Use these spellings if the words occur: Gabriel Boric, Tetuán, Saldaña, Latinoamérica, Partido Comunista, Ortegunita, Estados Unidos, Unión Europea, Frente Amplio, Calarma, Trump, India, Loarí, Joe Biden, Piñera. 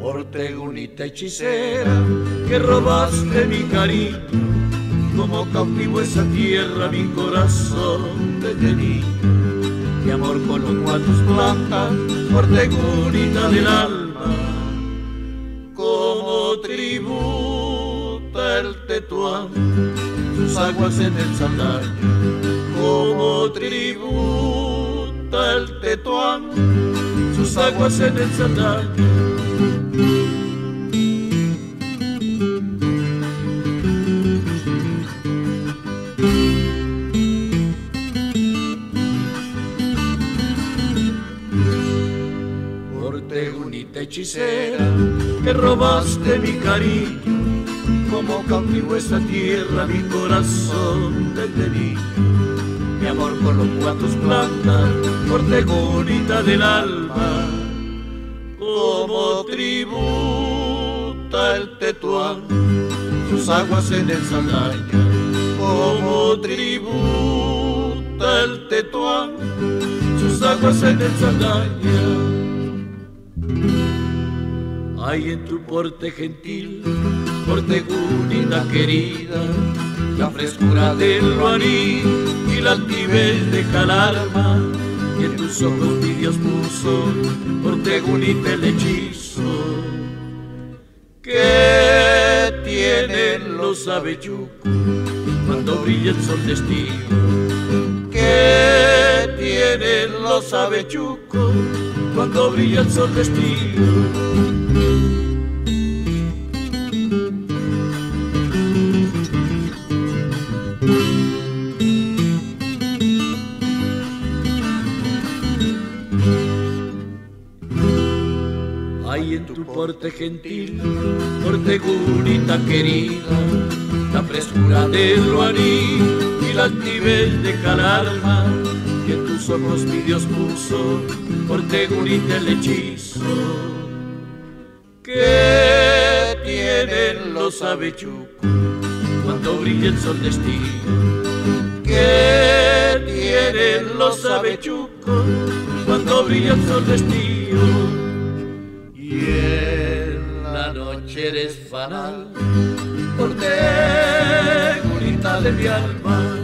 Ortegunita hechicera, que robaste mi cariño, como cautivo esa tierra mi corazón te tenía. Mi amor colocó a tus plantas, Ortegunita del alma, como tributa el Tetuán, sus aguas en el Saldaña, como tributa el Tetuán, sus aguas en el Saldaña. Ortegunita hechicera, que robaste mi cariño, como cautivo esta tierra mi corazón te tenía. Mi amor colocó a tus plantas, Ortegunita del alma, como tributa el Tetuán, sus aguas en el Saldaña, como tributa el Tetuán, sus aguas en el Saldaña. Hay en tu porte gentil, Ortegunita querida, la frescura del Loarí y la altivez de Calarma, y en tus ojos mi Dios puso, Ortegunita, el hechizo que tienen los abeyucos cuando brilla el sol de estío, que tienen los abeyucos cuando brilla el sol de estío. Hay en tu porte gentil, Ortegunita querida, la frescura del Loarí y la altivez de Calarma, y en tus ojos mi Dios puso, Ortegunita, el hechizo que tienen los avechucos cuando brilla el sol de estío, que tienen los avechucos cuando brilla el sol de estío. Y en la noche eres fanal, Ortegunita de mi alma.